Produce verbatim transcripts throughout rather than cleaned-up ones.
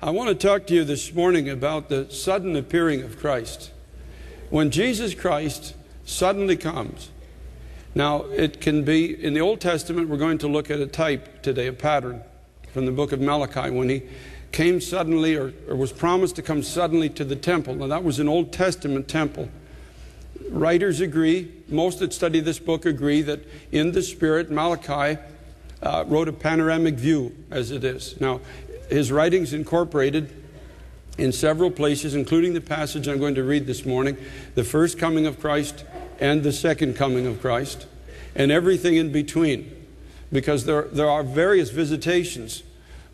I want to talk to you this morning about the sudden appearing of Christ. When Jesus Christ suddenly comes. Now, it can be in the Old Testament. We're going to look at a type today, a pattern from the book of Malachi, when he came suddenly or, or was promised to come suddenly to the temple. Now, that was an Old Testament temple. Writers agree, most that study this book agree, that in the Spirit, Malachi uh, wrote a panoramic view, as it is. Now, his writings incorporated in several places, including the passage I'm going to read this morning, the first coming of Christ and the second coming of Christ, and everything in between, because there, there are various visitations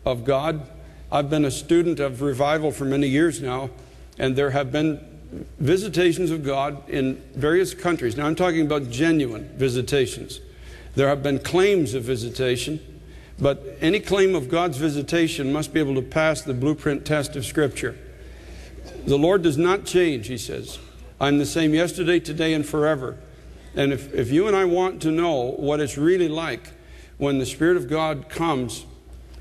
of God. I've been a student of revival for many years now, and there have been visitations of God in various countries. Now, I'm talking about genuine visitations. There have been claims of visitation, but any claim of God's visitation must be able to pass the blueprint test of Scripture. The Lord does not change, he says. I'm the same yesterday, today, and forever. And if, if you and I want to know what it's really like when the Spirit of God comes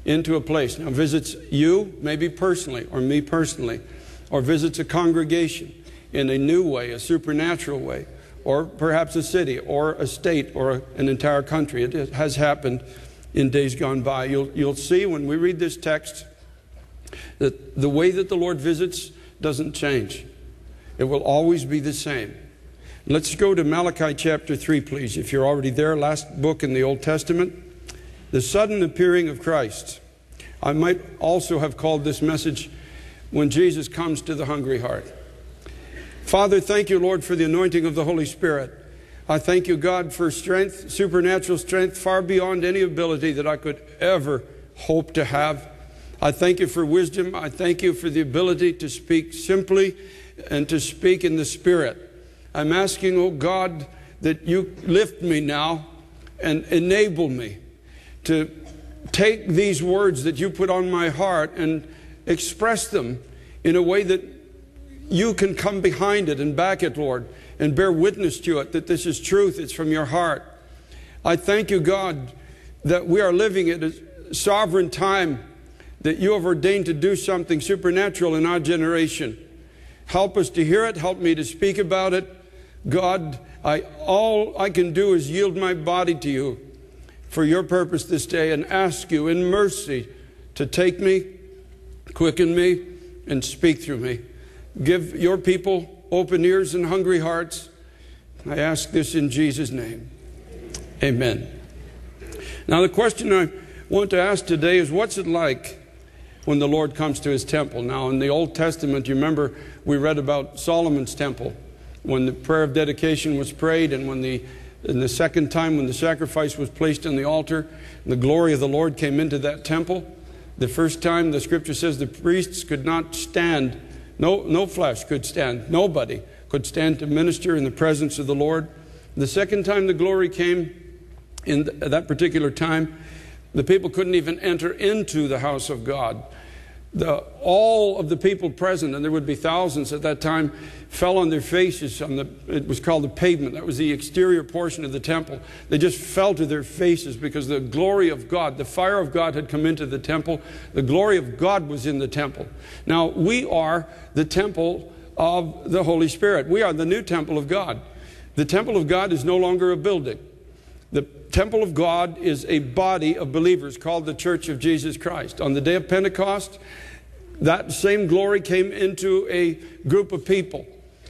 into a place, now visits you, maybe personally, or me personally, or visits a congregation in a new way, a supernatural way, or perhaps a city, or a state, or an entire country. It has happened in days gone by. You'll, you'll see when we read this text that the way that the Lord visits doesn't change. It will always be the same. Let's go to Malachi chapter three, please, if you're already there. Last book in the Old Testament. The sudden appearing of Christ. I might also have called this message, When Jesus Comes to the Hungry Heart. Father, thank you, Lord, for the anointing of the Holy Spirit. I thank you, God, for strength, supernatural strength, far beyond any ability that I could ever hope to have. I thank you for wisdom. I thank you for the ability to speak simply and to speak in the Spirit. I'm asking, oh God, that you lift me now and enable me to take these words that you put on my heart and express them in a way that you can come behind it and back it, Lord, and bear witness to it, that this is truth, it's from your heart. I thank you, God, that we are living at a sovereign time, that you have ordained to do something supernatural in our generation. Help us to hear it. Help me to speak about it. God, I, all I can do is yield my body to you for your purpose this day and ask you in mercy to take me, quicken me, and speak through me. Give your people open ears and hungry hearts. I ask this in Jesus' name. Amen. Now, the question I want to ask today is, what's it like when the Lord comes to his temple? Now, in the Old Testament, you remember we read about Solomon's temple, when the prayer of dedication was prayed, and when the in the second time when the sacrifice was placed on the altar, the glory of the Lord came into that temple. The first time, the Scripture says, the priests could not stand. No, no flesh could stand. Nobody could stand to minister in the presence of the Lord. The second time the glory came, in th- that particular time, the people couldn't even enter into the house of God. The, all of the people present, and there would be thousands at that time, fell on their faces on the, it was called the pavement. That was the exterior portion of the temple. They just fell to their faces because the glory of God, the fire of God had come into the temple. The glory of God was in the temple. Now, we are the temple of the Holy Spirit. We are the new temple of God. The temple of God is no longer a building. The temple of God is a body of believers called the Church of Jesus Christ. On the day of Pentecost, that same glory came into a group of people.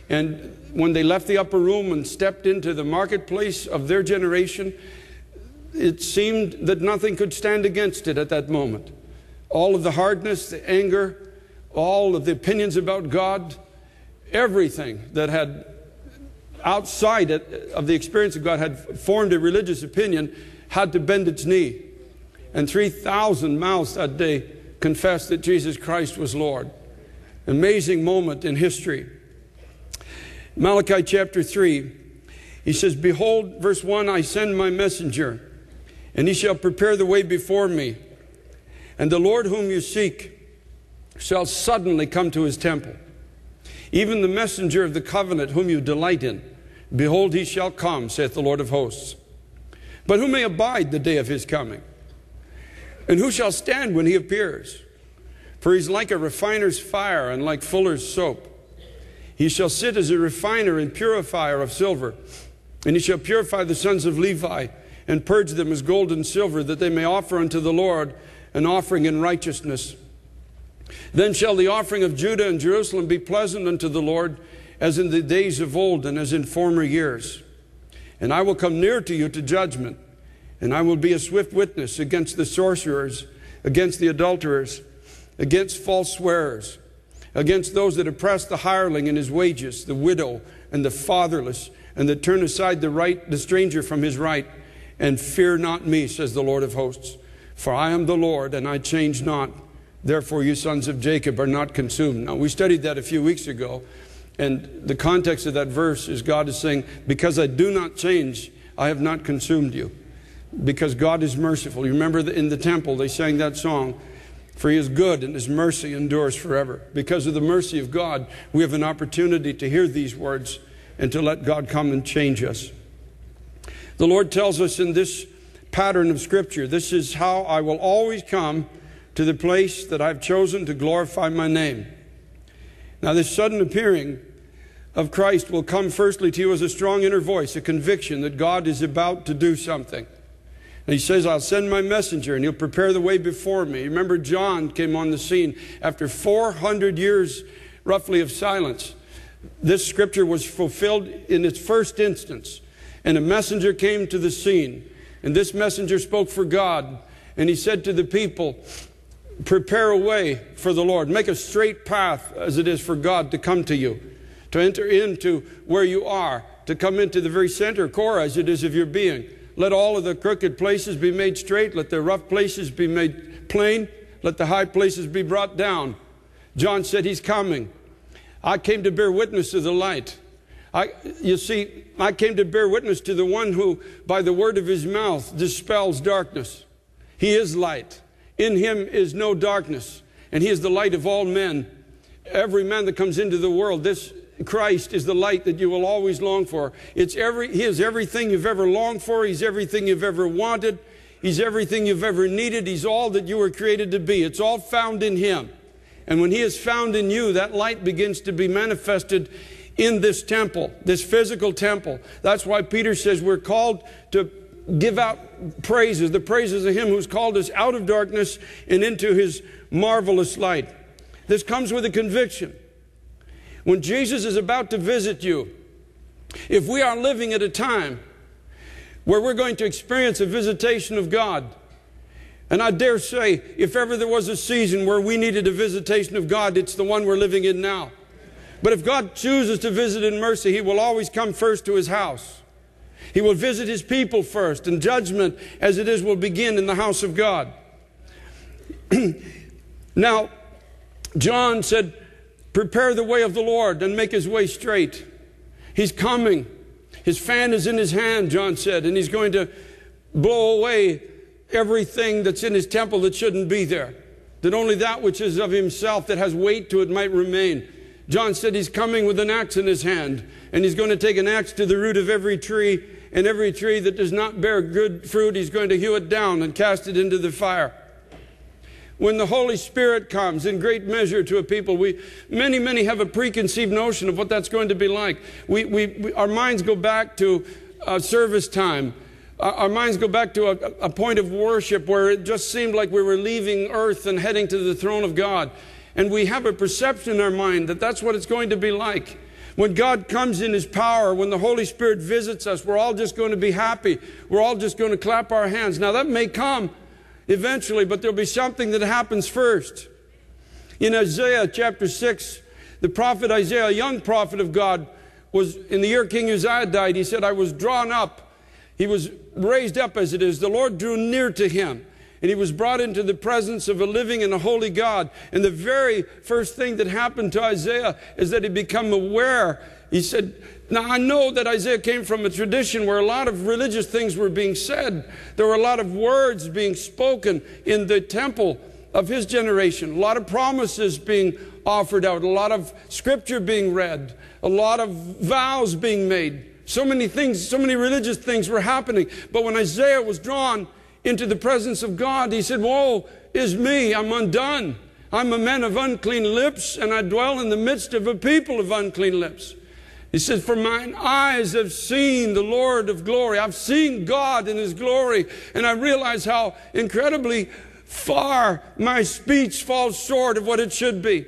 And when they left the upper room and stepped into the marketplace of their generation, it seemed that nothing could stand against it at that moment. All of the hardness, the anger, all of the opinions about God, everything that had outside it, of the experience of God, had formed a religious opinion, had to bend its knee. And three thousand mouths that day confessed that Jesus Christ was Lord. Amazing moment in history. Malachi chapter three, he says, behold, verse one, I send my messenger, and he shall prepare the way before me. And the Lord whom you seek shall suddenly come to his temple. Even the messenger of the covenant whom you delight in, behold, he shall come, saith the Lord of hosts. But who may abide the day of his coming? And who shall stand when he appears? For he's like a refiner's fire and like fuller's soap. He shall sit as a refiner and purifier of silver. And he shall purify the sons of Levi and purge them as gold and silver, that they may offer unto the Lord an offering in righteousness. Then shall the offering of Judah and Jerusalem be pleasant unto the Lord, as in the days of old and as in former years. And I will come near to you to judgment, and I will be a swift witness against the sorcerers, against the adulterers, against false swearers, against those that oppress the hireling in his wages, the widow and the fatherless, and that turn aside the right, the stranger from his right. And fear not me, says the Lord of hosts, for I am the Lord, and I change not. Therefore you sons of Jacob are not consumed. Now, we studied that a few weeks ago, and the context of that verse is God is saying, because I do not change, I have not consumed you, because God is merciful. You remember in the temple they sang that song, for he is good and his mercy endures forever. Because of the mercy of God, we have an opportunity to hear these words and to let God come and change us. The Lord tells us in this pattern of Scripture, this is how I will always come to the place that I've chosen to glorify my name. Now, this sudden appearing of Christ will come firstly to you as a strong inner voice, a conviction that God is about to do something. And he says, I'll send my messenger and he'll prepare the way before me. Remember, John came on the scene after four hundred years roughly of silence. This scripture was fulfilled in its first instance. And a messenger came to the scene. And this messenger spoke for God. And he said to the people, prepare a way for the Lord. Make a straight path as it is for God to come to you, to enter into where you are, to come into the very center core as it is of your being. Let all of the crooked places be made straight. Let the rough places be made plain. Let the high places be brought down. John said he's coming. I came to bear witness to the light. I, you see, I came to bear witness to the one who, by the word of his mouth, dispels darkness. He is light. In him is no darkness. And he is the light of all men. Every man that comes into the world, this Christ is the light that you will always long for. It's every, he is everything you've ever longed for. He's everything you've ever wanted. He's everything you've ever needed. He's all that you were created to be. It's all found in him. And when he is found in you, that light begins to be manifested in this temple, this physical temple. That's why Peter says we're called to give out praises, the praises of him who's called us out of darkness and into his marvelous light. This comes with a conviction. When Jesus is about to visit you, if we are living at a time where we're going to experience a visitation of God, and I dare say, if ever there was a season where we needed a visitation of God, it's the one we're living in now. But if God chooses to visit in mercy, he will always come first to his house. He will visit his people first, and judgment, as it is, will begin in the house of God. Now, John said, prepare the way of the Lord and make his way straight. He's coming. His fan is in his hand, John said, and he's going to blow away everything that's in his temple that shouldn't be there, that only that which is of himself that has weight to it might remain. John said he's coming with an axe in his hand, and he's going to take an axe to the root of every tree, and every tree that does not bear good fruit, he's going to hew it down and cast it into the fire. When the Holy Spirit comes in great measure to a people, we, many, many have a preconceived notion of what that's going to be like. We, we, we, our minds go back to uh, service time. Our, our minds go back to a, a point of worship where it just seemed like we were leaving earth and heading to the throne of God. And we have a perception in our mind that that's what it's going to be like. When God comes in his power, when the Holy Spirit visits us, we're all just going to be happy. We're all just going to clap our hands. Now, that may come eventually, but there'll be something that happens first. In Isaiah chapter six, the prophet Isaiah, a young prophet of God, was in the year King Uzziah died, he said, I was drawn up. He was raised up as it is. The Lord drew near to him. And he was brought into the presence of a living and a holy God. And the very first thing that happened to Isaiah is that he became aware. He said, now I know that Isaiah came from a tradition where a lot of religious things were being said. There were a lot of words being spoken in the temple of his generation. A lot of promises being offered out. A lot of scripture being read. A lot of vows being made. So many things, so many religious things were happening. But when Isaiah was drawn into the presence of God, he said, woe is me, I'm undone. I'm a man of unclean lips, and I dwell in the midst of a people of unclean lips. He says, for mine eyes have seen the Lord of glory. I've seen God in His glory. And I realize how incredibly far my speech falls short of what it should be.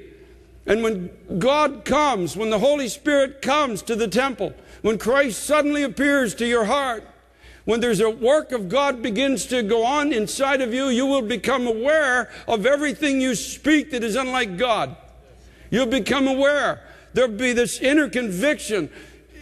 And when God comes, when the Holy Spirit comes to the temple, when Christ suddenly appears to your heart, when there's a work of God begins to go on inside of you, you will become aware of everything you speak that is unlike God. You'll become aware. There'll be this inner conviction.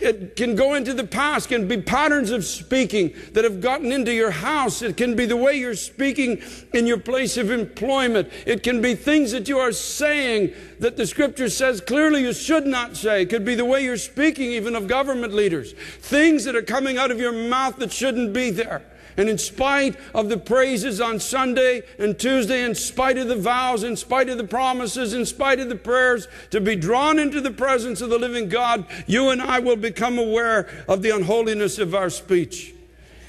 It can go into the past. It can be patterns of speaking that have gotten into your house. It can be the way you're speaking in your place of employment. It can be things that you are saying that the Scripture says clearly you should not say. It could be the way you're speaking even of government leaders. Things that are coming out of your mouth that shouldn't be there. And in spite of the praises on Sunday and Tuesday, in spite of the vows, in spite of the promises, in spite of the prayers, to be drawn into the presence of the living God, you and I will become aware of the unholiness of our speech.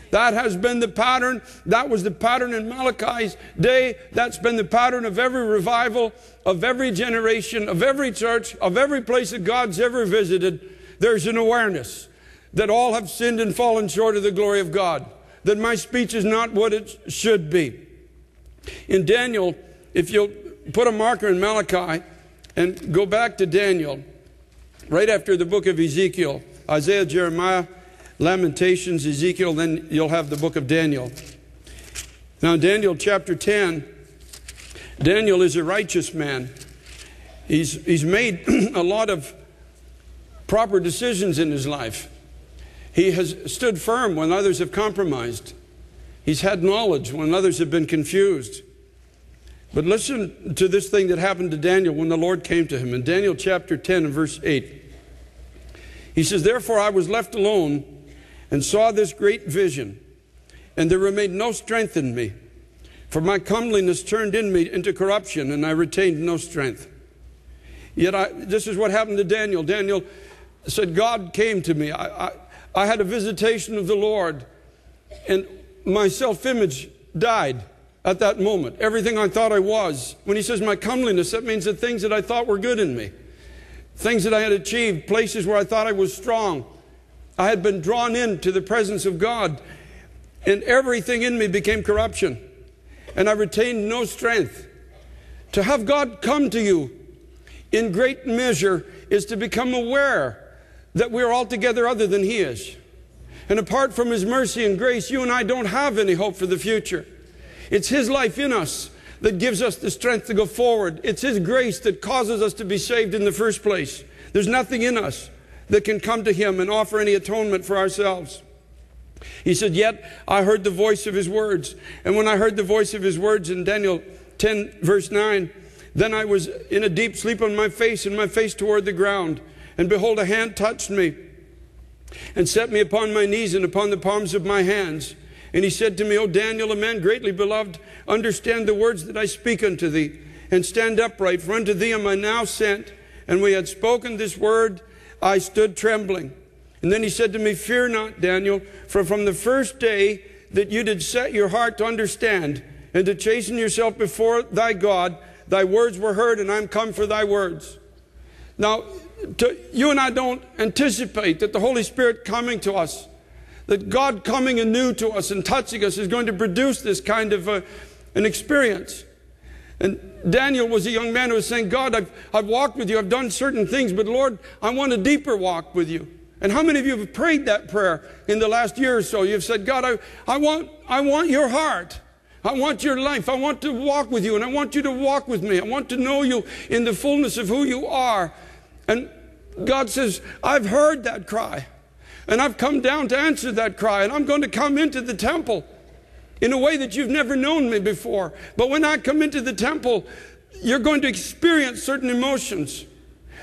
That has been the pattern. That was the pattern in Malachi's day. That's been the pattern of every revival, of every generation, of every church, of every place that God's ever visited. There's an awareness that all have sinned and fallen short of the glory of God. That my speech is not what it should be. In Daniel, if you'll put a marker in Malachi and go back to Daniel, right after the book of Ezekiel, Isaiah, Jeremiah, Lamentations, Ezekiel, then you'll have the book of Daniel. Now, Daniel chapter ten, Daniel is a righteous man. He's, he's made a lot of proper decisions in his life. He has stood firm when others have compromised. He's had knowledge when others have been confused. But listen to this thing that happened to Daniel when the Lord came to him. In Daniel chapter ten and verse eight, he says, therefore I was left alone and saw this great vision, and there remained no strength in me, for my comeliness turned in me into corruption, and I retained no strength. Yet I, this is what happened to Daniel. Daniel said, God came to me. I, I, I had a visitation of the Lord, and my self-image died at that moment. Everything I thought I was. When he says my comeliness, that means the things that I thought were good in me. Things that I had achieved, places where I thought I was strong. I had been drawn into the presence of God, and everything in me became corruption, and I retained no strength. To have God come to you in great measure is to become aware that we are altogether other than He is. And apart from His mercy and grace, you and I don't have any hope for the future. It's His life in us that gives us the strength to go forward. It's His grace that causes us to be saved in the first place. There's nothing in us that can come to Him and offer any atonement for ourselves. He said, yet I heard the voice of His words. And when I heard the voice of His words in Daniel ten verse nine, then I was in a deep sleep on my face, and my face toward the ground. And behold, a hand touched me and set me upon my knees and upon the palms of my hands. And he said to me, O Daniel, a man greatly beloved, understand the words that I speak unto thee, and stand upright, for unto thee am I now sent. And when he had spoken this word, I stood trembling. And then he said to me, fear not, Daniel, for from the first day that you did set your heart to understand and to chasten yourself before thy God, thy words were heard, and I am come for thy words. Now, To, you and I don't anticipate that the Holy Spirit coming to us, that God coming anew to us and touching us is going to produce this kind of a, an experience. And Daniel was a young man who was saying, God, I've, I've walked with you, I've done certain things, but Lord, I want a deeper walk with you. And how many of you have prayed that prayer in the last year or so? You've said, God, I, I, want, I want your heart. I want your life. I want to walk with you, and I want you to walk with me. I want to know you in the fullness of who you are. And God says, I've heard that cry, and I've come down to answer that cry, and I'm going to come into the temple in a way that you've never known me before. But when I come into the temple, you're going to experience certain emotions.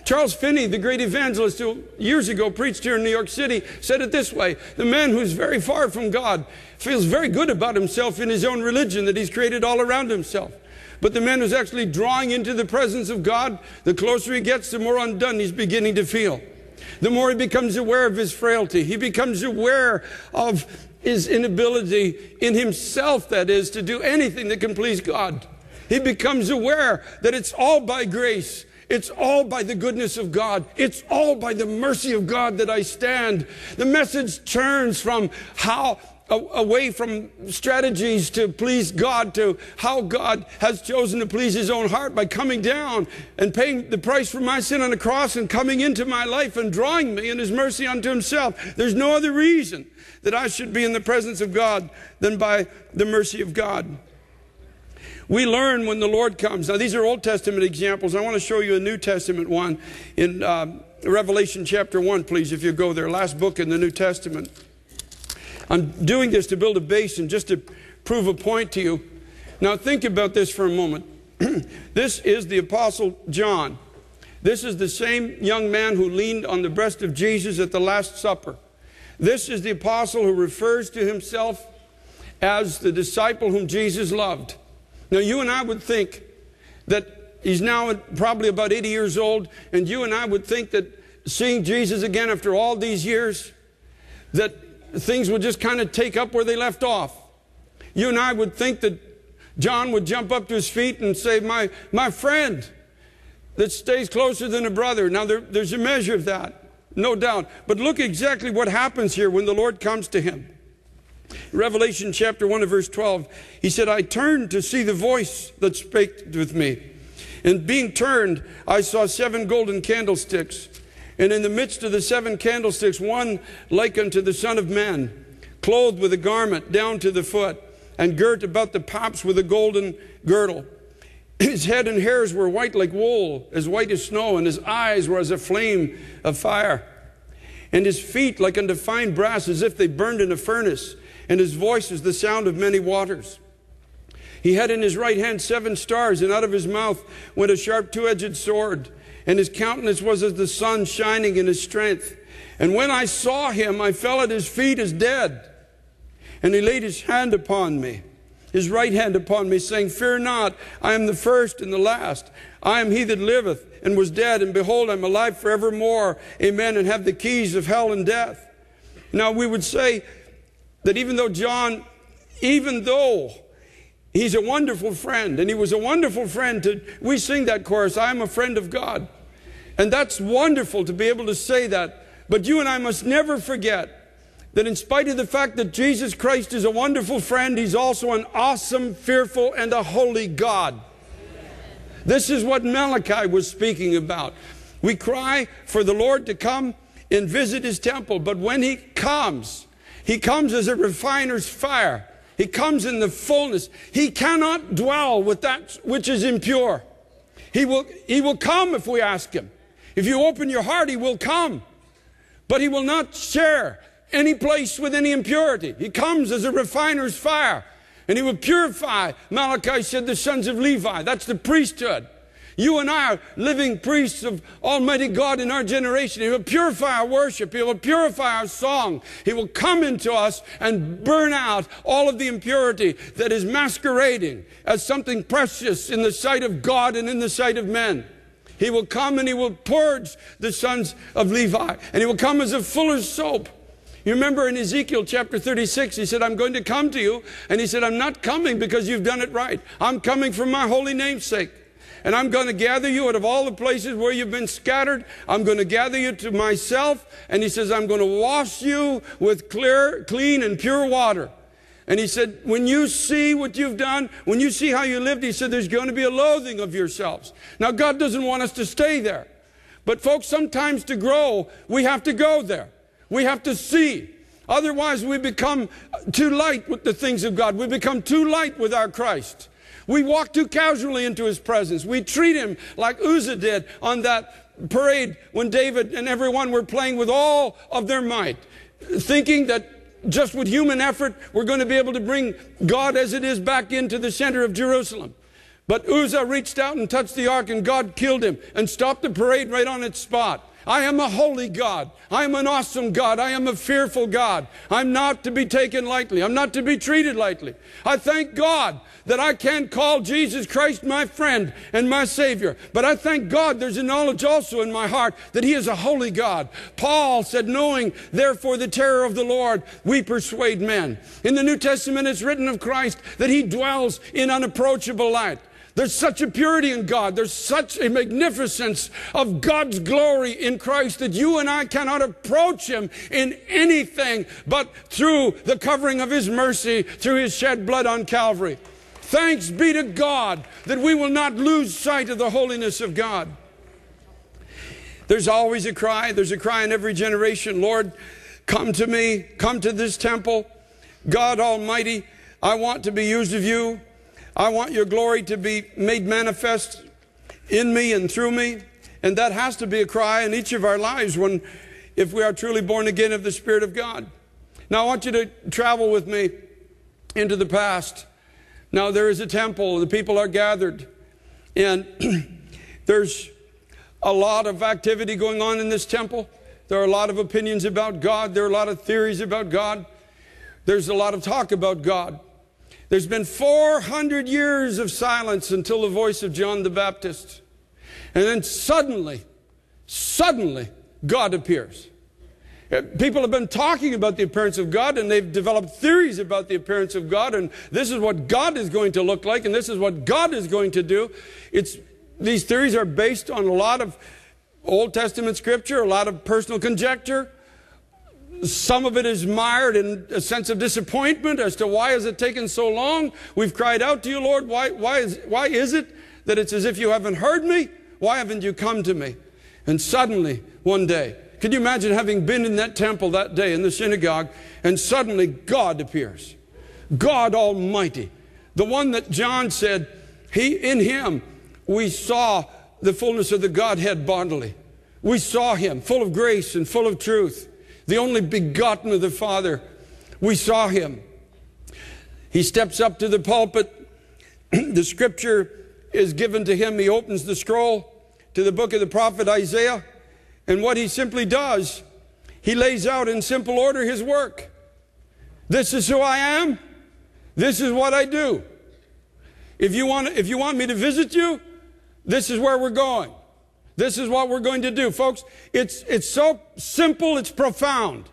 Charles Finney, the great evangelist who years ago preached here in New York City, said it this way: the man who's very far from God feels very good about himself in his own religion that he's created all around himself. But the man who's actually drawing into the presence of God, the closer he gets, the more undone he's beginning to feel. The more he becomes aware of his frailty. He becomes aware of his inability in himself, that is, to do anything that can please God. He becomes aware that it's all by grace. It's all by the goodness of God. It's all by the mercy of God that I stand. The message turns from how away from strategies to please God to how God has chosen to please his own heart by coming down and paying the price for my sin on the cross and coming into my life and drawing me in his mercy unto himself. There's no other reason that I should be in the presence of God than by the mercy of God. We learn when the Lord comes. Now, these are Old Testament examples. I want to show you a New Testament one in uh, Revelation chapter one, please, if you go there. Last book in the New Testament. I'm doing this to build a base and just to prove a point to you. Now, think about this for a moment. This is the Apostle John. This is the same young man who leaned on the breast of Jesus at the Last Supper. This is the apostle who refers to himself as the disciple whom Jesus loved. Now, you and I would think that he's now probably about eighty years old, and you and I would think that seeing Jesus again after all these years, that things would just kind of take up where they left off. You and I would think that John would jump up to his feet and say, my, my friend that stays closer than a brother. Now, there, there's a measure of that, no doubt. But look exactly what happens here when the Lord comes to him. Revelation chapter one and verse twelve, he said, I turned to see the voice that spake with me. And being turned, I saw seven golden candlesticks. And in the midst of the seven candlesticks, one like unto the Son of Man, clothed with a garment down to the foot, and girt about the paps with a golden girdle. His head and hairs were white like wool, as white as snow, and his eyes were as a flame of fire. And his feet like unto fine brass, as if they burned in a furnace. And his voice is the sound of many waters. He had in his right hand seven stars, and out of his mouth went a sharp two-edged sword. And his countenance was as the sun shining in his strength. And when I saw him, I fell at his feet as dead. And he laid his hand upon me, his right hand upon me, saying, Fear not, I am the first and the last. I am he that liveth and was dead, and behold, I am alive forevermore. Amen, and have the keys of hell and death. Now we would say that even though John, even though he's a wonderful friend, and he was a wonderful friend to, we sing that chorus, I am a friend of God. And that's wonderful to be able to say that. But you and I must never forget that in spite of the fact that Jesus Christ is a wonderful friend, he's also an awesome, fearful, and a holy God. This is what Malachi was speaking about. We cry for the Lord to come and visit his temple, but when he comes, he comes as a refiner's fire. He comes in the fullness. He cannot dwell with that which is impure. He will, he will come if we ask him. If you open your heart, he will come. But he will not share any place with any impurity. He comes as a refiner's fire. And he will purify, Malachi said, the sons of Levi. That's the priesthood. You and I are living priests of Almighty God in our generation. He will purify our worship. He will purify our song. He will come into us and burn out all of the impurity that is masquerading as something precious in the sight of God and in the sight of men. He will come and he will purge the sons of Levi. And he will come as a fuller's soap. You remember in Ezekiel chapter thirty-six, he said, I'm going to come to you. And he said, I'm not coming because you've done it right. I'm coming for my holy name's sake. And I'm going to gather you out of all the places where you've been scattered. I'm going to gather you to myself. And he says, I'm going to wash you with clear, clean and pure water. And he said, when you see what you've done, when you see how you lived, he said, there's going to be a loathing of yourselves. Now, God doesn't want us to stay there. But folks, sometimes to grow, we have to go there. We have to see. Otherwise, we become too light with the things of God. We become too light with our Christ. We walk too casually into his presence. We treat him like Uzzah did on that parade when David and everyone were playing with all of their might, thinking that just with human effort, we're going to be able to bring God as it is back into the center of Jerusalem. But Uzzah reached out and touched the ark, and God killed him and stopped the parade right on its spot. I am a holy God. I am an awesome God. I am a fearful God. I'm not to be taken lightly. I'm not to be treated lightly. I thank God that I can call Jesus Christ my friend and my Savior. But I thank God there's a knowledge also in my heart that he is a holy God. Paul said, knowing therefore the terror of the Lord, we persuade men. In the New Testament, it's written of Christ that he dwells in unapproachable light. There's such a purity in God. There's such a magnificence of God's glory in Christ that you and I cannot approach Him in anything but through the covering of His mercy, through His shed blood on Calvary. Thanks be to God that we will not lose sight of the holiness of God. There's always a cry. There's a cry in every generation. Lord, come to me. Come to this temple. God Almighty, I want to be used of you. I want your glory to be made manifest in me and through me. And that has to be a cry in each of our lives when, if we are truly born again of the Spirit of God. Now I want you to travel with me into the past. Now there is a temple. The people are gathered. And there's a lot of activity going on in this temple. There are a lot of opinions about God. There are a lot of theories about God. There's a lot of talk about God. There's been four hundred years of silence until the voice of John the Baptist. And then suddenly, suddenly, God appears. People have been talking about the appearance of God, and they've developed theories about the appearance of God, and this is what God is going to look like, and this is what God is going to do. It's, these theories are based on a lot of Old Testament scripture, a lot of personal conjecture. Some of it is mired in a sense of disappointment as to why has it taken so long? We've cried out to you, Lord. Why, why, is, why is it that it's as if you haven't heard me? Why haven't you come to me? And suddenly, one day, can you imagine having been in that temple that day in the synagogue, and suddenly God appears. God Almighty. The one that John said, he, in him we saw the fullness of the Godhead bodily. We saw him full of grace and full of truth. The only begotten of the Father. We saw him. He steps up to the pulpit. The scripture is given to him. He opens the scroll to the book of the prophet Isaiah. And what he simply does, he lays out in simple order his work. This is who I am. This is what I do. If you want, if you want me to visit you, this is where we're going. This is what we're going to do. Folks, it's, it's so simple, it's profound.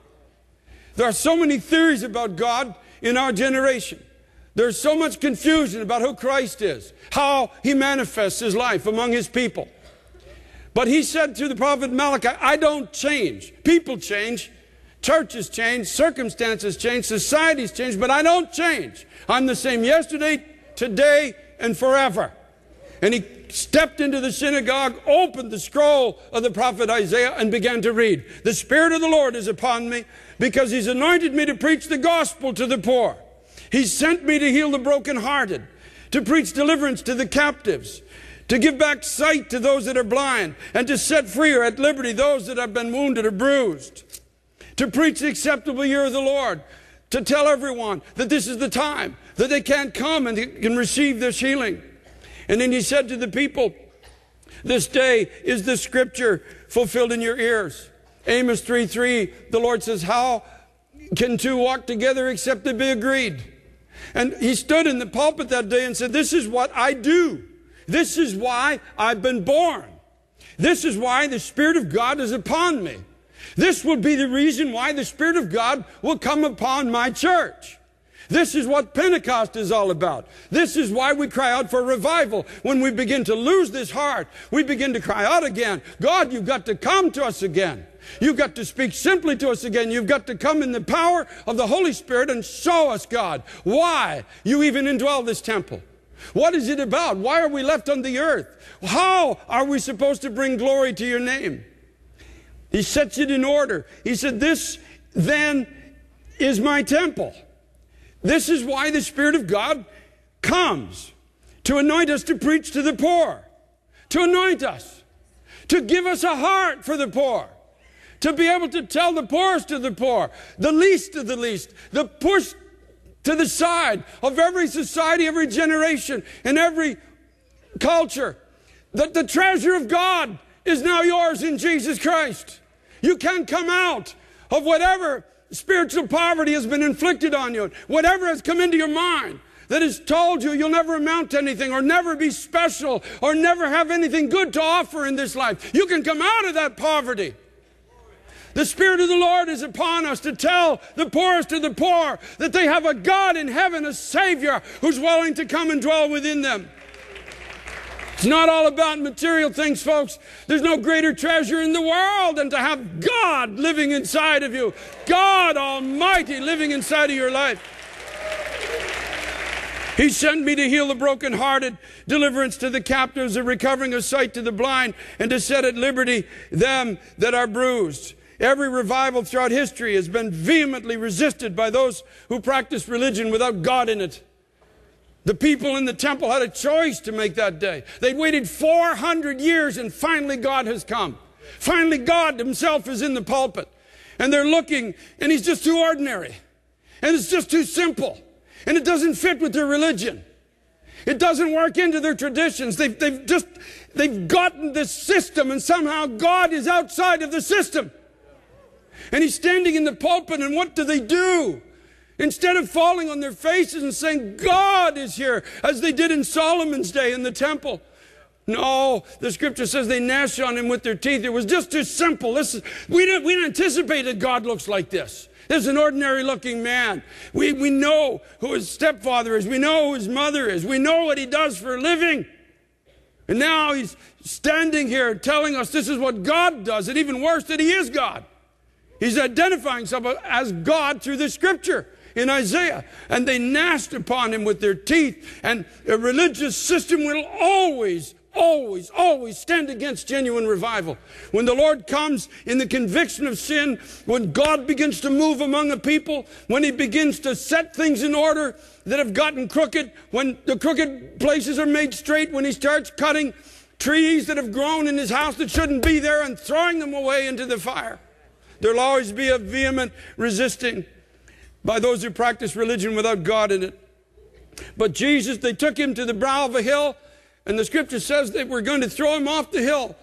There are so many theories about God in our generation. There's so much confusion about who Christ is, how he manifests his life among his people. But he said through the prophet Malachi, I don't change. People change. Churches change. Circumstances change. Societies change. But I don't change. I'm the same yesterday, today, and forever. And he stepped into the synagogue, opened the scroll of the prophet Isaiah, and began to read. The Spirit of the Lord is upon me, because he's anointed me to preach the gospel to the poor. He sent me to heal the brokenhearted, to preach deliverance to the captives, to give back sight to those that are blind, and to set free or at liberty those that have been wounded or bruised, to preach the acceptable year of the Lord, to tell everyone that this is the time, that they can come and they can receive this healing. And then he said to the people, this day is the scripture fulfilled in your ears. Amos three three, the Lord says, how can two walk together except they be agreed? And he stood in the pulpit that day and said, this is what I do. This is why I've been born. This is why the Spirit of God is upon me. This will be the reason why the Spirit of God will come upon my church. This is what Pentecost is all about. This is why we cry out for revival. When we begin to lose this heart, we begin to cry out again. God, you've got to come to us again. You've got to speak simply to us again. You've got to come in the power of the Holy Spirit and show us, God, why you even indwell this temple. What is it about? Why are we left on the earth? How are we supposed to bring glory to your name? He sets it in order. He said, this then is my temple. This is why the Spirit of God comes, to anoint us to preach to the poor, to anoint us, to give us a heart for the poor, to be able to tell the poorest of the poor, the least of the least, the pushed to the side of every society, every generation, and every culture, that the treasure of God is now yours in Jesus Christ. You can come out of whatever spiritual poverty has been inflicted on you. Whatever has come into your mind that has told you you'll never amount to anything or never be special or never have anything good to offer in this life. You can come out of that poverty. The Spirit of the Lord is upon us to tell the poorest of the poor that they have a God in heaven, a Savior who's willing to come and dwell within them. It's not all about material things, folks. There's no greater treasure in the world than to have God living inside of you. God Almighty living inside of your life. He sent me to heal the brokenhearted, deliverance to the captives, a recovering of sight to the blind, and to set at liberty them that are bruised. Every revival throughout history has been vehemently resisted by those who practice religion without God in it. The people in the temple had a choice to make that day. They waited four hundred years, and finally God has come. Finally God himself is in the pulpit. And they're looking, and he's just too ordinary. And it's just too simple. And it doesn't fit with their religion. It doesn't work into their traditions. They've, they've just, they've gotten this system, and somehow God is outside of the system. And he's standing in the pulpit, and what do they do? Instead of falling on their faces and saying, God is here, as they did in Solomon's day in the temple. No, the scripture says they gnashed on him with their teeth. It was just too simple. This is, we didn't, we didn't anticipate that God looks like this. This is an ordinary-looking man. We, we know who his stepfather is. We know who his mother is. We know what he does for a living. And now he's standing here telling us this is what God does, and even worse, that he is God. He's identifying himself as God through the scripture in Isaiah. And they gnashed upon him with their teeth. And a religious system will always, always, always stand against genuine revival. When the Lord comes in the conviction of sin, when God begins to move among the people, when he begins to set things in order that have gotten crooked, when the crooked places are made straight, when he starts cutting trees that have grown in his house that shouldn't be there and throwing them away into the fire. There'll always be a vehement resisting by those who practice religion without God in it. But Jesus, they took him to the brow of a hill, and the scripture says they were going to throw him off the hill.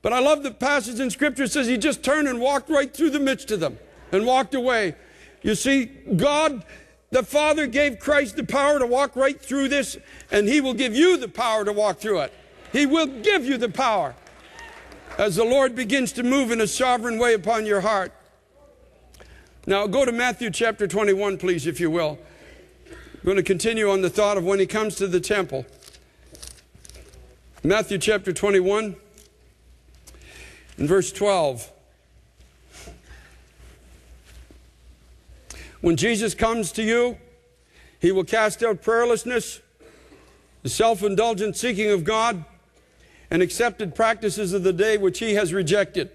But I love the passage in scripture that says he just turned and walked right through the midst of them and walked away. You see, God the Father gave Christ the power to walk right through this, and he will give you the power to walk through it. He will give you the power as the Lord begins to move in a sovereign way upon your heart. Now go to Matthew chapter twenty-one, please, if you will. I'm going to continue on the thought of when he comes to the temple. Matthew chapter twenty-one and verse twelve. When Jesus comes to you, he will cast out prayerlessness, the self-indulgent seeking of God, and accepted practices of the day which he has rejected.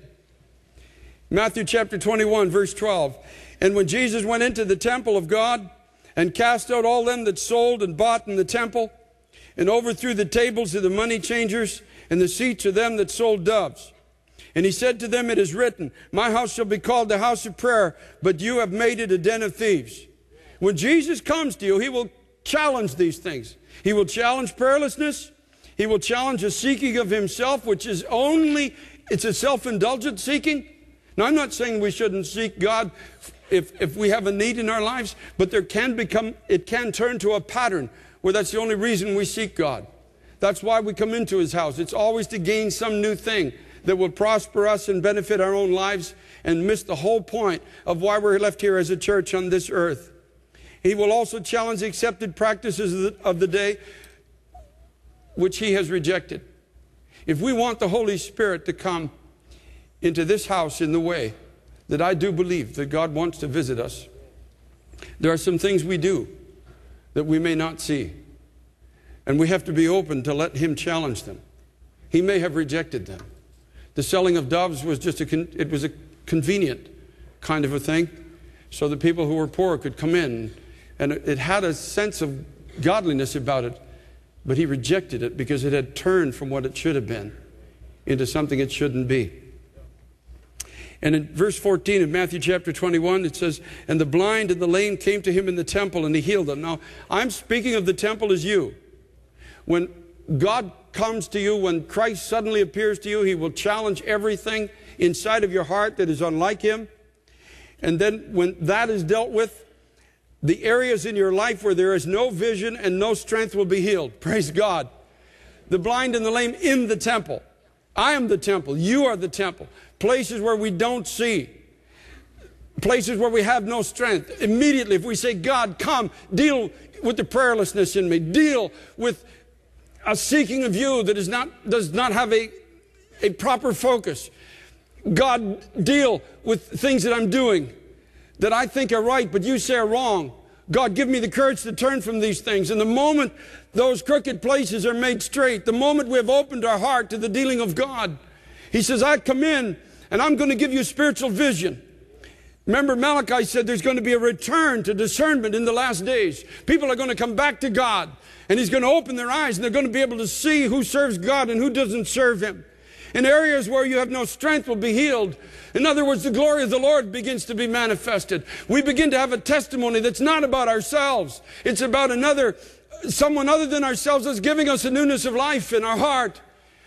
Matthew chapter twenty-one, verse twelve. And when Jesus went into the temple of God, and cast out all them that sold and bought in the temple, and overthrew the tables of the money changers, and the seats of them that sold doves. And he said to them, it is written, my house shall be called the house of prayer, but you have made it a den of thieves. When Jesus comes to you, he will challenge these things. He will challenge prayerlessness. He will challenge a seeking of himself, which is only, it's a self-indulgent seeking. Now, I'm not saying we shouldn't seek God if, if we have a need in our lives, but there can become, it can turn to a pattern where that's the only reason we seek God. That's why we come into his house. It's always to gain some new thing that will prosper us and benefit our own lives and miss the whole point of why we're left here as a church on this earth. He will also challenge the accepted practices of the, of the day, which he has rejected. If we want the Holy Spirit to come into this house in the way that I do believe that God wants to visit us, there are some things we do that we may not see. And we have to be open to let him challenge them. He may have rejected them. The selling of doves was just a, con it was a convenient kind of a thing, so the people who were poor could come in, and it had a sense of godliness about it. But he rejected it because it had turned from what it should have been into something it shouldn't be. And in verse fourteen of Matthew chapter twenty-one, it says, and the blind and the lame came to him in the temple, and he healed them. Now, I'm speaking of the temple as you. When God comes to you, when Christ suddenly appears to you, he will challenge everything inside of your heart that is unlike him. And then when that is dealt with, the areas in your life where there is no vision and no strength will be healed. Praise God. The blind and the lame in the temple. I am the temple. You are the temple. Places where we don't see. Places where we have no strength. Immediately if we say, God, come, deal with the prayerlessness in me. Deal with a seeking of you that is not, does not have a, a proper focus. God, deal with things that I'm doing that I think are right, but you say are wrong. God, give me the courage to turn from these things. And the moment those crooked places are made straight, the moment we have opened our heart to the dealing of God, He says, I come in and I'm going to give you spiritual vision. Remember, Malachi said there's going to be a return to discernment in the last days. People are going to come back to God, and He's going to open their eyes, and they're going to be able to see who serves God and who doesn't serve Him. In areas where you have no strength will be healed. In other words, the glory of the Lord begins to be manifested. We begin to have a testimony that's not about ourselves. It's about another, someone other than ourselves that's giving us a newness of life in our heart.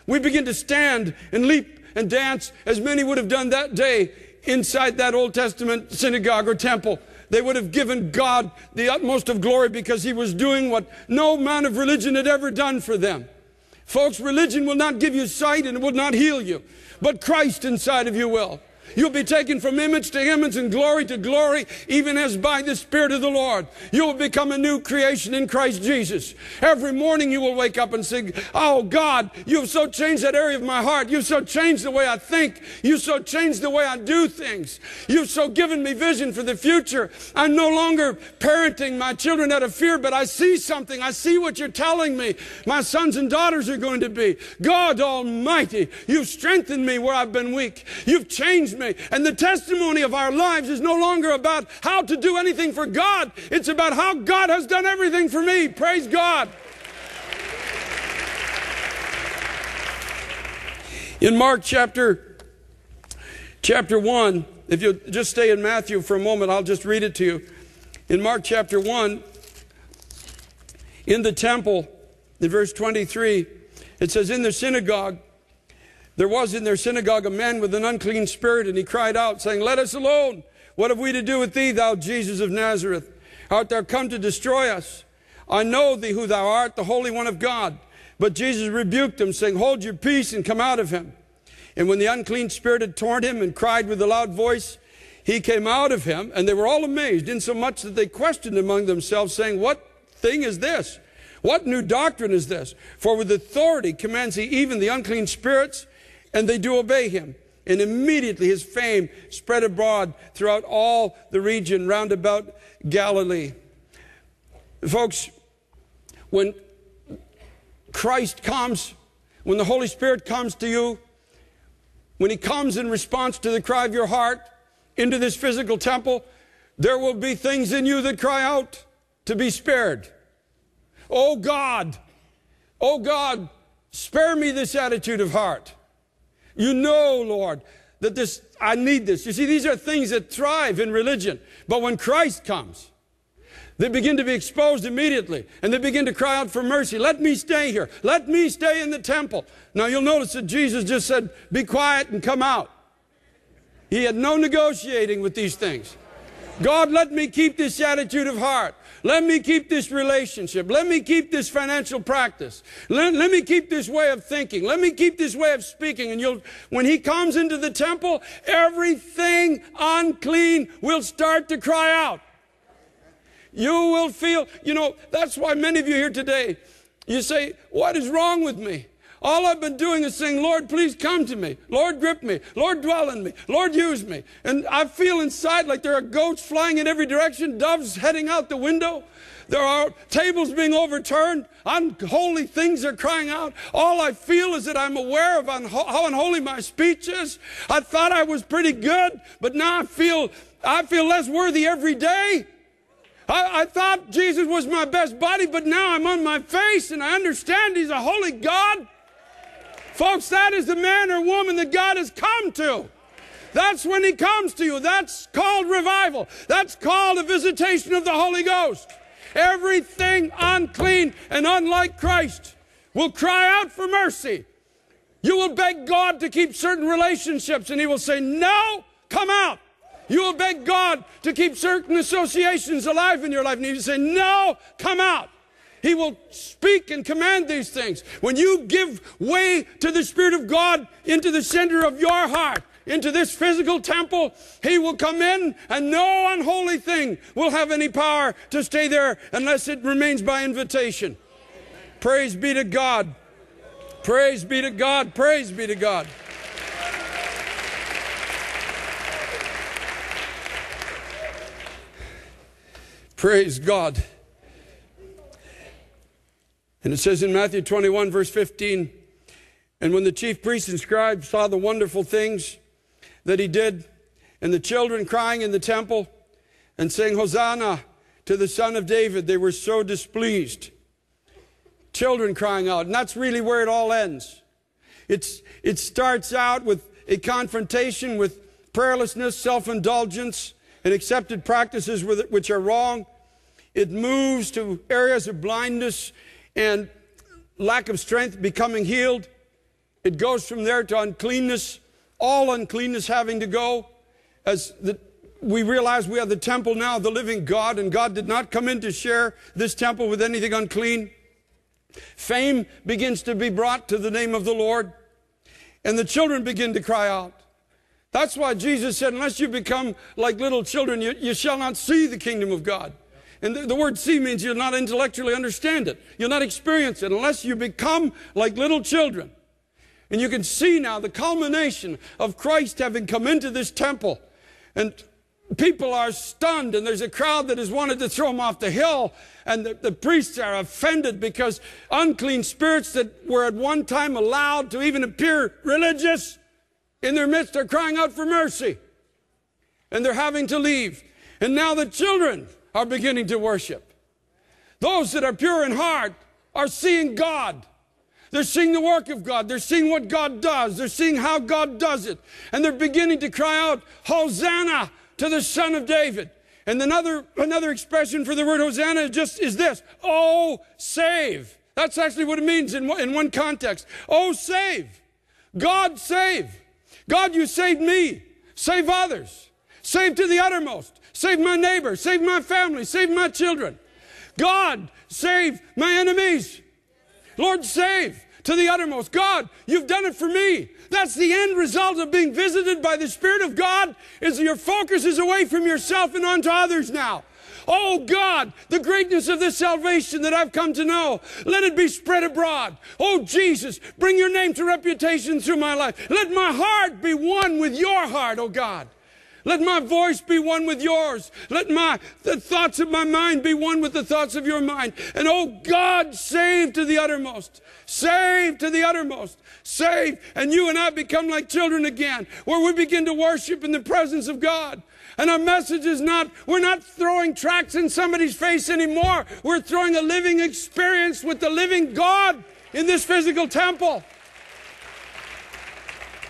We begin to stand and leap and dance as many would have done that day inside that Old Testament synagogue or temple. They would have given God the utmost of glory because He was doing what no amount of religion had ever done for them. Folks, religion will not give you sight and it will not heal you, but Christ inside of you will. You'll be taken from image to image and glory to glory, even as by the Spirit of the Lord. You will become a new creation in Christ Jesus. Every morning you will wake up and say, oh God, you've so changed that area of my heart. You've so changed the way I think. You've so changed the way I do things. You've so given me vision for the future. I'm no longer parenting my children out of fear, but I see something. I see what you're telling me. My sons and daughters are going to be. God Almighty, you've strengthened me where I've been weak. You've changed me. And the testimony of our lives is no longer about how to do anything for God. It's about how God has done everything for me. Praise God. In Mark chapter, chapter one, if you'll just stay in Matthew for a moment, I'll just read it to you. In Mark chapter one, in the temple, in verse twenty-three, it says, in the synagogue, there was in their synagogue a man with an unclean spirit, and he cried out, saying, let us alone. What have we to do with thee, thou Jesus of Nazareth? Art thou come to destroy us? I know thee who thou art, the Holy One of God. But Jesus rebuked him, saying, hold your peace and come out of him. And when the unclean spirit had torn him and cried with a loud voice, he came out of him. And they were all amazed, insomuch that they questioned among themselves, saying, what thing is this? What new doctrine is this? For with authority commands he even the unclean spirits, and they do obey him. And immediately his fame spread abroad throughout all the region round about Galilee. Folks, when Christ comes, when the Holy Spirit comes to you, when He comes in response to the cry of your heart into this physical temple, there will be things in you that cry out to be spared. Oh God, oh God, spare me this attitude of heart. You know, Lord, that this, I need this. You see, these are things that thrive in religion. But when Christ comes, they begin to be exposed immediately, and they begin to cry out for mercy. Let me stay here. Let me stay in the temple. Now, you'll notice that Jesus just said, be quiet and come out. He had no negotiating with these things. God, let me keep this attitude of heart. Let me keep this relationship. Let me keep this financial practice. Let, let me keep this way of thinking. Let me keep this way of speaking. And you'll, when He comes into the temple, everything unclean will start to cry out. You will feel, you know, that's why many of you here today, you say, what is wrong with me? All I've been doing is saying, Lord, please come to me. Lord, grip me. Lord, dwell in me. Lord, use me. And I feel inside like there are goats flying in every direction, doves heading out the window. There are tables being overturned. Unholy things are crying out. All I feel is that I'm aware of unho- how unholy my speech is. I thought I was pretty good, but now I feel, I feel less worthy every day. I, I thought Jesus was my best buddy, but now I'm on my face and I understand He's a holy God. Folks, that is the man or woman that God has come to. That's when He comes to you. That's called revival. That's called a visitation of the Holy Ghost. Everything unclean and unlike Christ will cry out for mercy. You will beg God to keep certain relationships, and He will say, no, come out. You will beg God to keep certain associations alive in your life, and He will say, no, come out. He will speak and command these things. When you give way to the Spirit of God into the center of your heart, into this physical temple, He will come in, and no unholy thing will have any power to stay there unless it remains by invitation. Praise be to God. Praise be to God. Praise be to God. Praise God. And it says in Matthew twenty-one, verse fifteen, and when the chief priests and scribes saw the wonderful things that he did, and the children crying in the temple and saying, Hosanna to the Son of David, they were so displeased. Children crying out. And that's really where it all ends. It's, it starts out with a confrontation with prayerlessness, self-indulgence, and accepted practices which are wrong. It moves to areas of blindness and lack of strength becoming healed. It goes from there to uncleanness, all uncleanness having to go. As the, we realize we are the temple now of the living God, and God did not come in to share this temple with anything unclean. Fame begins to be brought to the name of the Lord, and the children begin to cry out. That's why Jesus said, unless you become like little children, you, you shall not see the kingdom of God. And the, the word see means you'll not intellectually understand it. You'll not experience it unless you become like little children. And you can see now the culmination of Christ having come into this temple. And people are stunned, and there's a crowd that has wanted to throw him off the hill. And the, the priests are offended because unclean spirits that were at one time allowed to even appear religious in their midst are crying out for mercy. And they're having to leave. And now the children are beginning to worship. Those that are pure in heart are seeing God. They're seeing the work of God. They're seeing what God does. They're seeing how God does it. And they're beginning to cry out, Hosanna to the Son of David. And another, another expression for the word Hosanna just is this, oh, save. That's actually what it means in one, in one context. Oh, save. God, save. God, you saved me. Save others. Save to the uttermost. Save my neighbor. Save my family. Save my children. God, save my enemies. Lord, save to the uttermost. God, you've done it for me. That's the end result of being visited by the Spirit of God, is your focus is away from yourself and onto others now. Oh God, the greatness of this salvation that I've come to know, let it be spread abroad. Oh Jesus, bring your name to reputation through my life. Let my heart be one with your heart, oh God. Let my voice be one with yours. Let my, the thoughts of my mind be one with the thoughts of your mind. And oh God, save to the uttermost. Save to the uttermost. Save. And you and I become like children again, where we begin to worship in the presence of God. And our message is not, we're not throwing tracts in somebody's face anymore. We're throwing a living experience with the living God in this physical temple.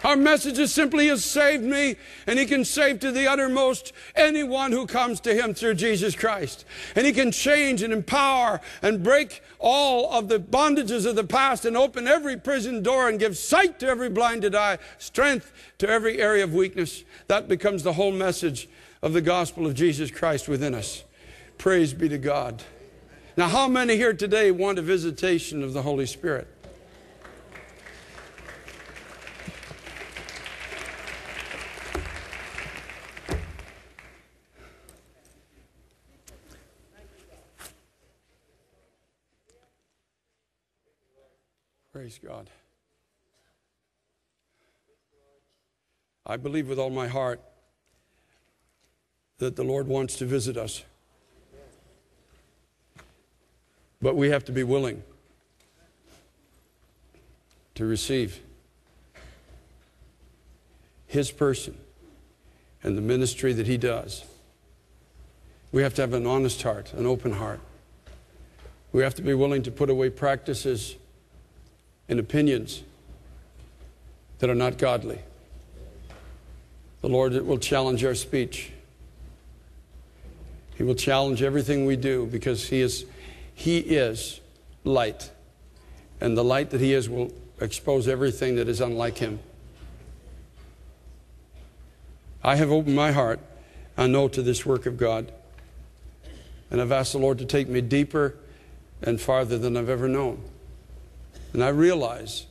Our message is simply, He has saved me, and He can save to the uttermost anyone who comes to Him through Jesus Christ. And He can change and empower and break all of the bondages of the past and open every prison door and give sight to every blinded eye, strength to every area of weakness. That becomes the whole message of the gospel of Jesus Christ within us. Praise be to God. Now, how many here today want a visitation of the Holy Spirit? Praise God. I believe with all my heart that the Lord wants to visit us. But we have to be willing to receive His person and the ministry that He does. We have to have an honest heart, an open heart. We have to be willing to put away practices and opinions that are not godly. The Lord will challenge our speech. He will challenge everything we do, because He is, He is light. And the light that He is will expose everything that is unlike Him. I have opened my heart, I know, to this work of God. And I've asked the Lord to take me deeper and farther than I've ever known. And I realize,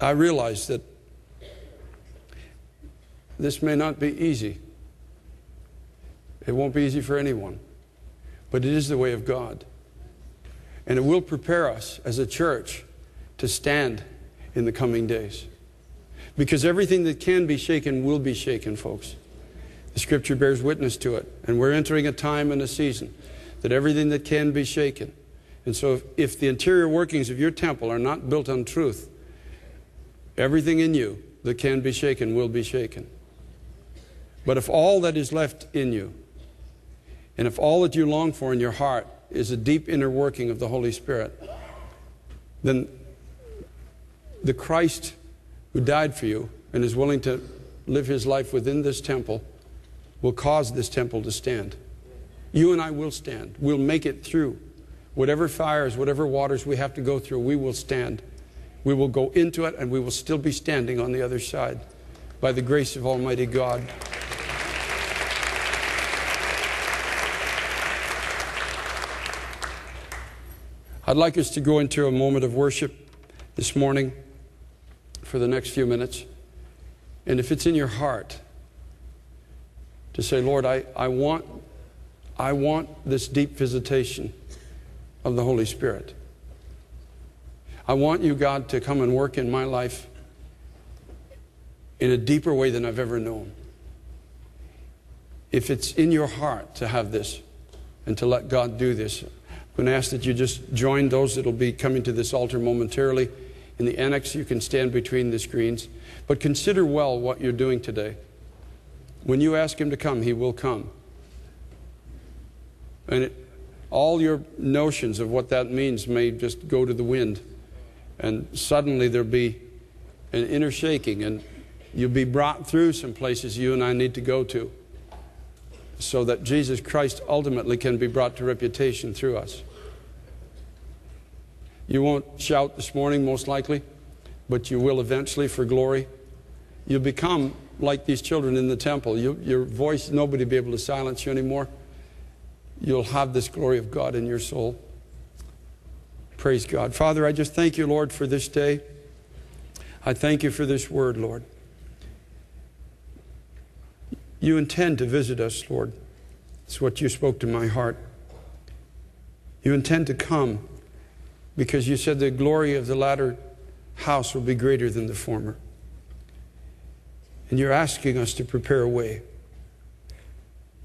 I realize that this may not be easy. It won't be easy for anyone. but it is the way of God. And it will prepare us as a church to stand in the coming days. Because everything that can be shaken will be shaken, folks. The Scripture bears witness to it. And we're entering a time and a season that everything that can be shaken. And so if, if the interior workings of your temple are not built on truth, everything in you that can be shaken will be shaken. But if all that is left in you, and if all that you long for in your heart is a deep inner working of the Holy Spirit, then the Christ who died for you and is willing to live his life within this temple will cause this temple to stand. You and I will stand. We'll make it through. Whatever fires, whatever waters we have to go through, we will stand. We will go into it, and we will still be standing on the other side by the grace of Almighty God. I'd like us to go into a moment of worship this morning for the next few minutes. And if it's in your heart to say, Lord, I, I want, I want this deep visitation of the Holy Spirit. I want you, God, to come and work in my life in a deeper way than I've ever known. If it's in your heart to have this and to let God do this, I'm going to ask that you just join those that will be coming to this altar momentarily. In the annex, you can stand between the screens. But consider well what you're doing today. When you ask him to come, he will come. And it, all your notions of what that means may just go to the wind. And suddenly there'll be an inner shaking. And you'll be brought through some places you and I need to go to, so that Jesus Christ ultimately can be brought to reputation through us. You won't shout this morning, most likely, but you will eventually for glory. You'll become like these children in the temple. You, your voice, nobody will be able to silence you anymore. You'll have this glory of God in your soul. Praise God. Father, I just thank you, Lord, for this day. I thank you for this word, Lord. You intend to visit us, Lord. It's what you spoke to my heart. You intend to come, because you said the glory of the latter house will be greater than the former. And you're asking us to prepare a way.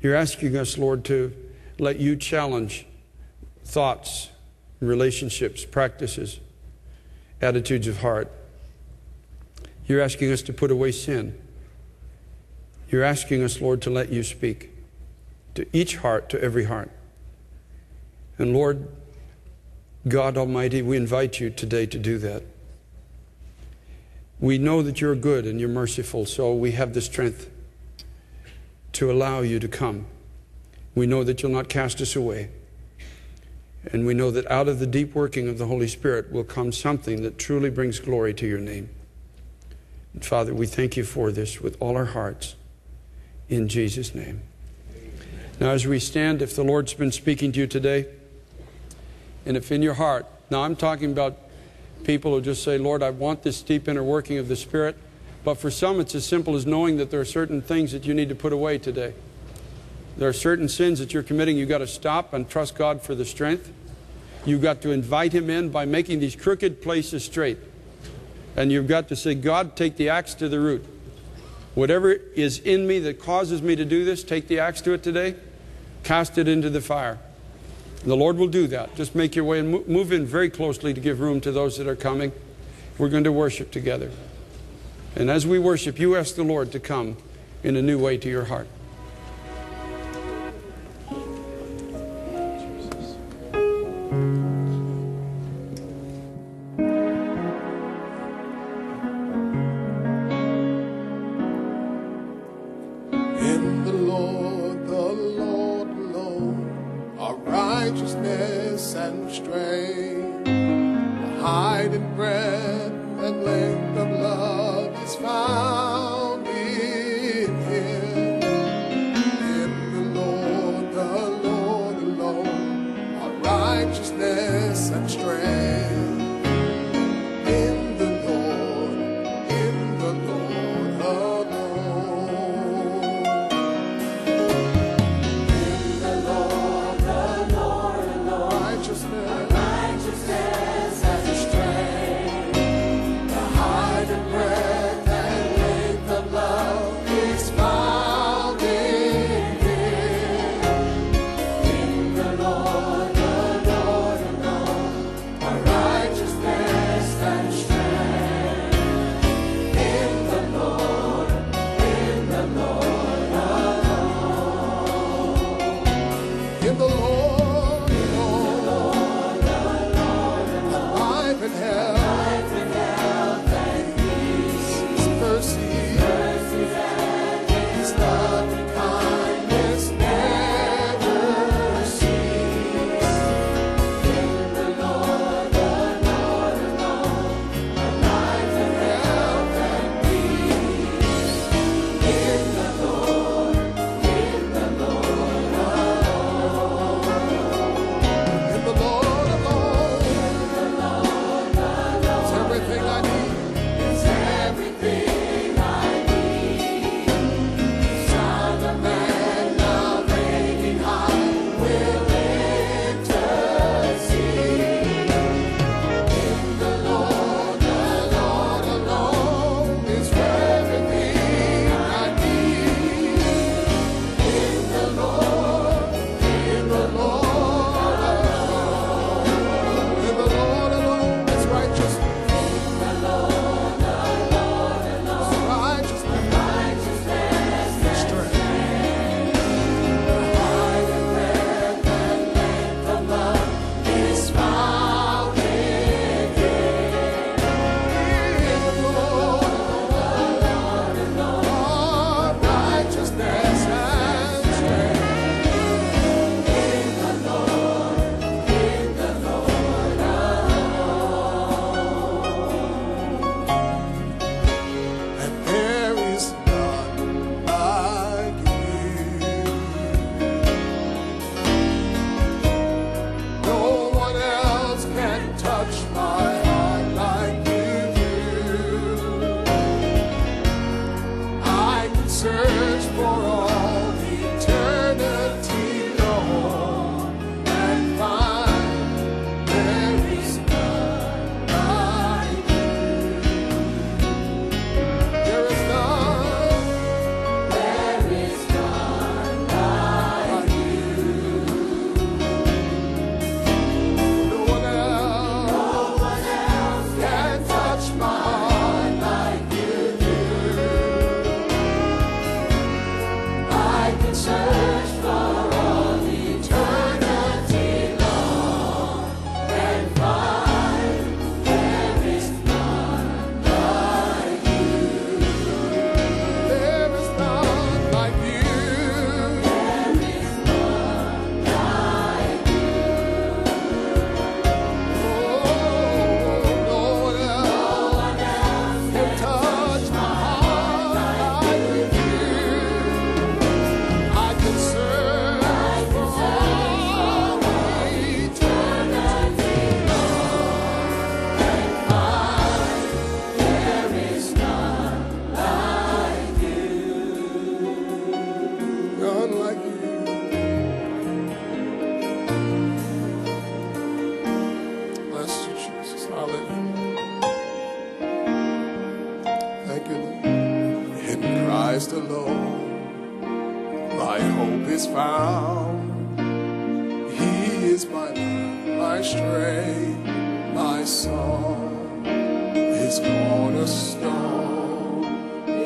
You're asking us, Lord, to let you challenge thoughts, relationships, practices, attitudes of heart. You're asking us to put away sin. You're asking us, Lord, to let you speak to each heart, to every heart. And Lord God Almighty, we invite you today to do that. We know that you're good and you're merciful, so we have the strength to allow you to come. We know that you'll not cast us away. And we know that out of the deep working of the Holy Spirit will come something that truly brings glory to your name. And Father, we thank you for this with all our hearts. In Jesus' name. Now as we stand, if the Lord's been speaking to you today, and if in your heart, now I'm talking about people who just say, Lord, I want this deep inner working of the Spirit, but for some it's as simple as knowing that there are certain things that you need to put away today. There are certain sins that you're committing. You've got to stop and trust God for the strength. You've got to invite him in by making these crooked places straight. And you've got to say, God, take the axe to the root. Whatever is in me that causes me to do this, take the axe to it today. Cast it into the fire. The Lord will do that. Just make your way and move in very closely to give room to those that are coming. We're going to worship together. And as we worship, you ask the Lord to come in a new way to your heart. Found in him. regular in Christ alone. My hope is found. He is my light, my strength, my song, His cornerstone,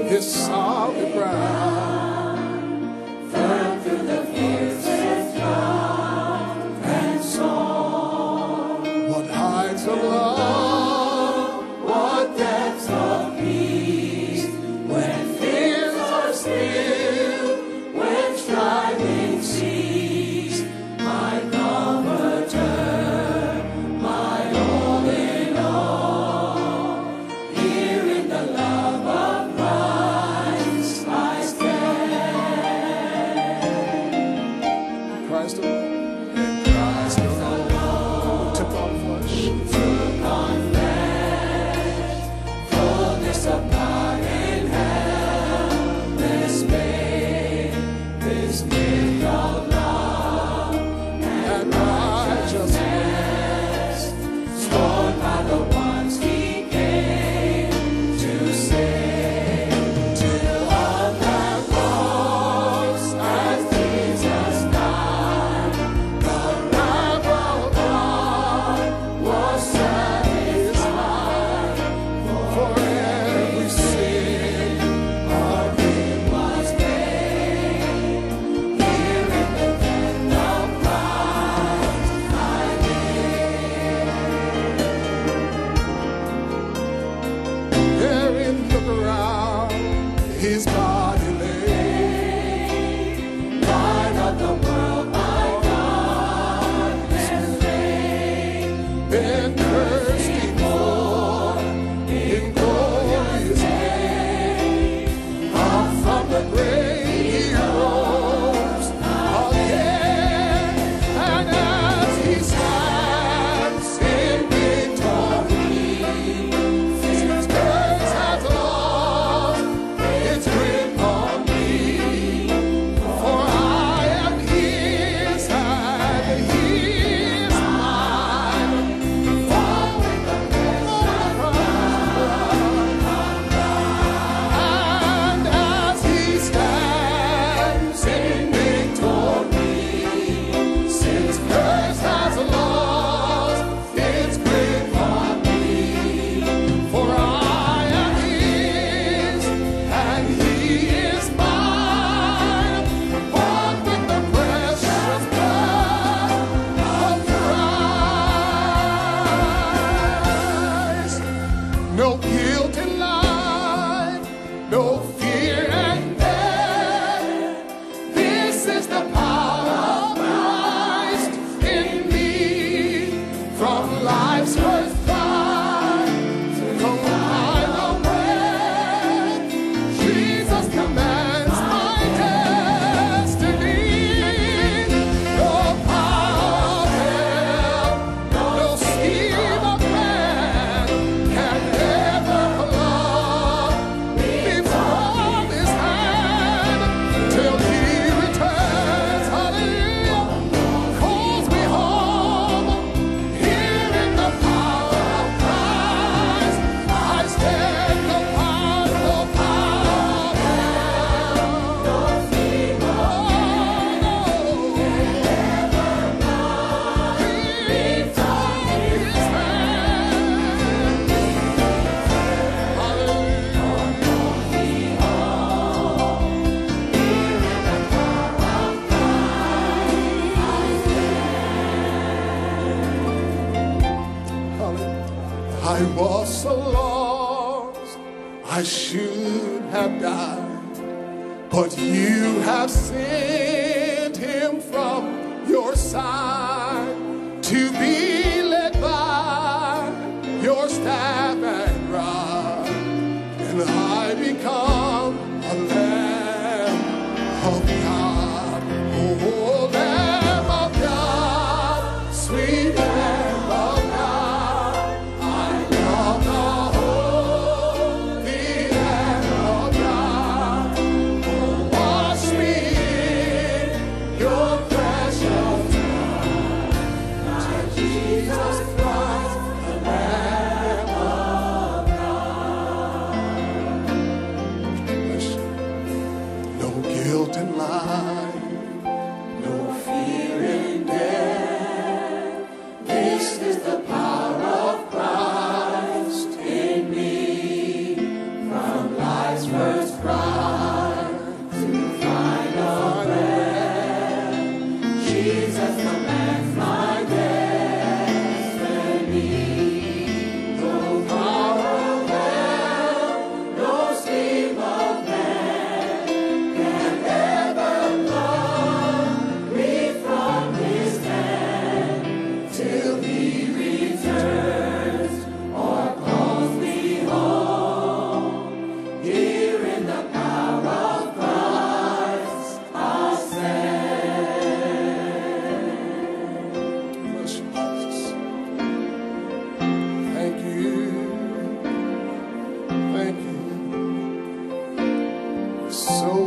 His solid ground. I was so lost, I should have died, but you have sent him from your side to be led by your staff and rod, and I become a lamb of God. Oh, Lamb of God, sweet Lamb. Thank you.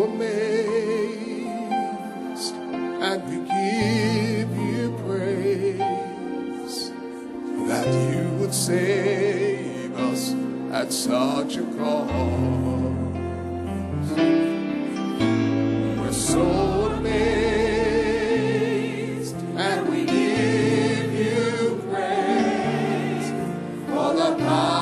amazed, and we give you praise that you would save us at such a cost. We're so amazed, and we give you praise for the power.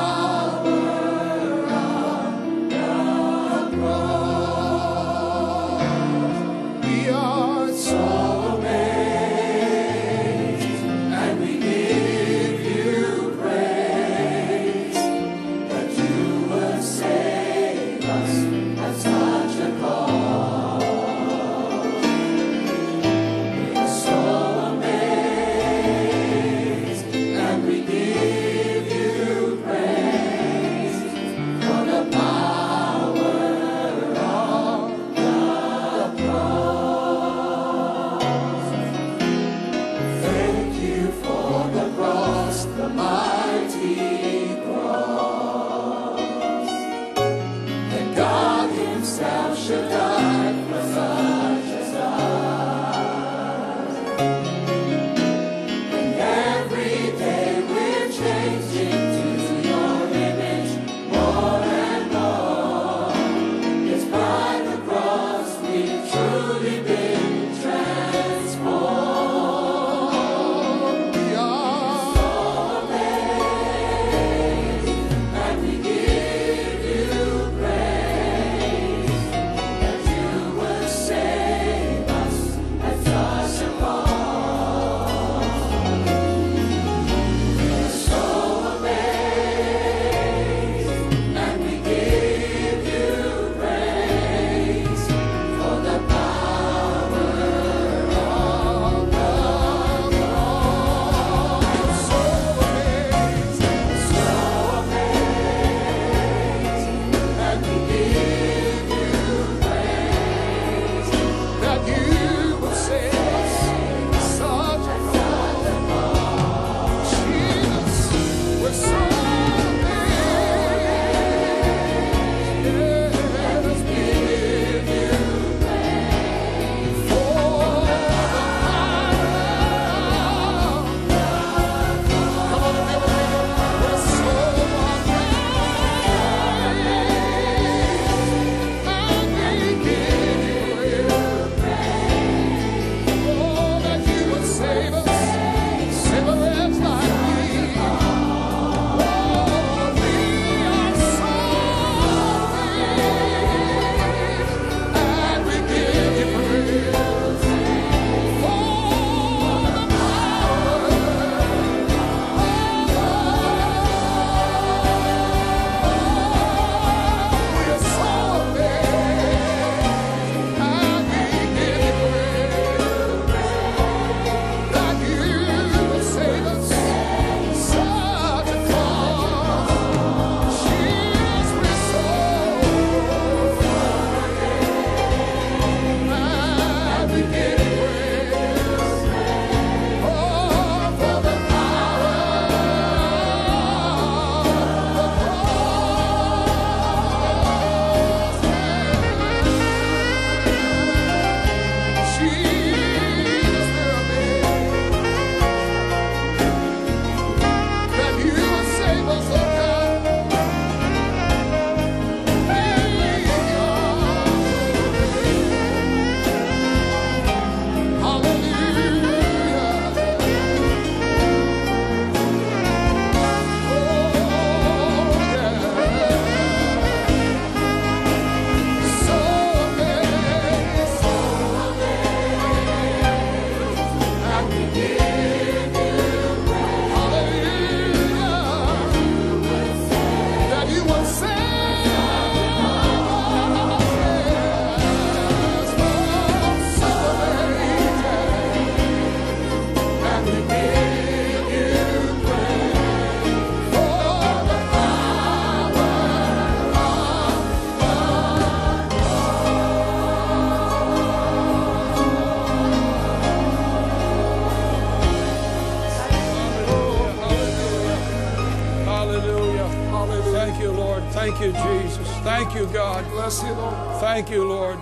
Thank you, Lord. Thank you, Jesus. Thank you, God. Bless you, Lord. Thank you, Lord.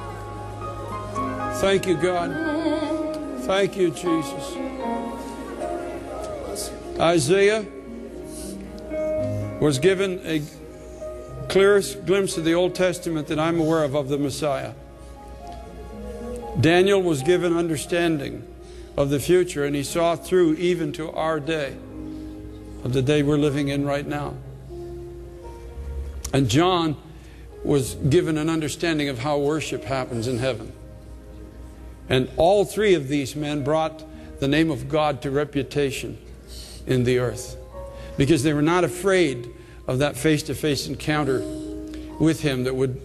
Thank you, God. Thank you, Jesus. Isaiah was given a clearest glimpse of the Old Testament that I'm aware of, of the Messiah. Daniel was given understanding of the future, and he saw through even to our day, of the day we're living in right now. And John was given an understanding of how worship happens in heaven. And all three of these men brought the name of God to reputation in the earth, because they were not afraid of that face-to-face encounter with him that would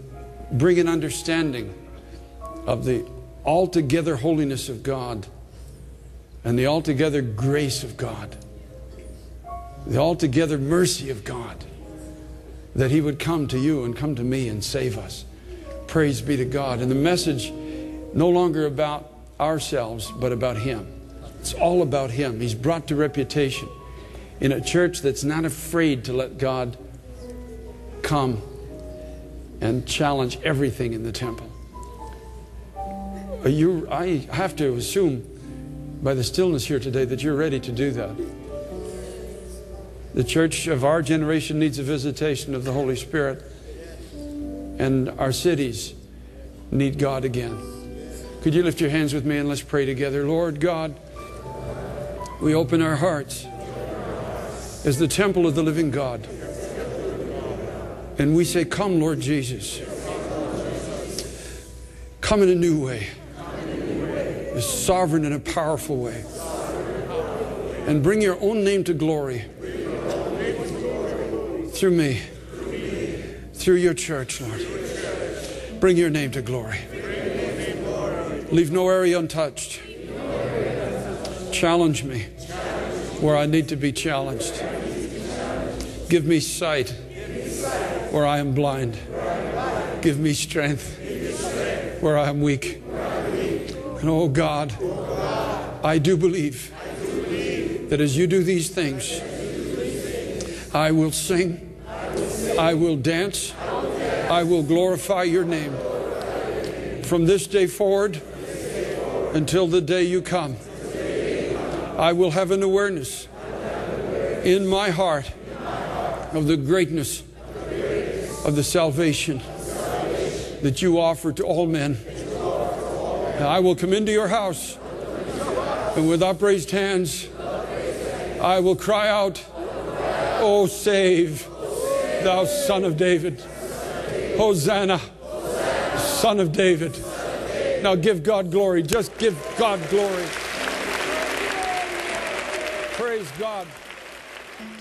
bring an understanding of the altogether holiness of God and the altogether grace of God, the altogether mercy of God, that he would come to you and come to me and save us. Praise be to God. And the message no longer about ourselves, but about him. It's all about him. He's brought to reputation in a church that's not afraid to let God come and challenge everything in the temple. Are you, I have to assume by the stillness here today that you're ready to do that. The church of our generation needs a visitation of the Holy Spirit, and our cities need God again. Could you lift your hands with me and let's pray together. Lord God, we open our hearts as the temple of the living God, and we say, come, Lord Jesus. Come in a new way, a sovereign and a powerful way, and bring your own name to glory through me, through your church, Lord. Bring your name to glory. Leave no area untouched. Challenge me where I need to be challenged. Give me sight where I am blind. Give me strength where I am weak. And oh God, I do believe that as you do these things, I will sing, I will dance, I will glorify your name from this day forward until the day you come. I will have an awareness in my heart of the greatness of the salvation that you offer to all men. And I will come into your house, and with upraised hands I will cry out, "Oh, save, thou Son of David. Hosanna, Son of David." Now give God glory. Just give God glory. Praise God.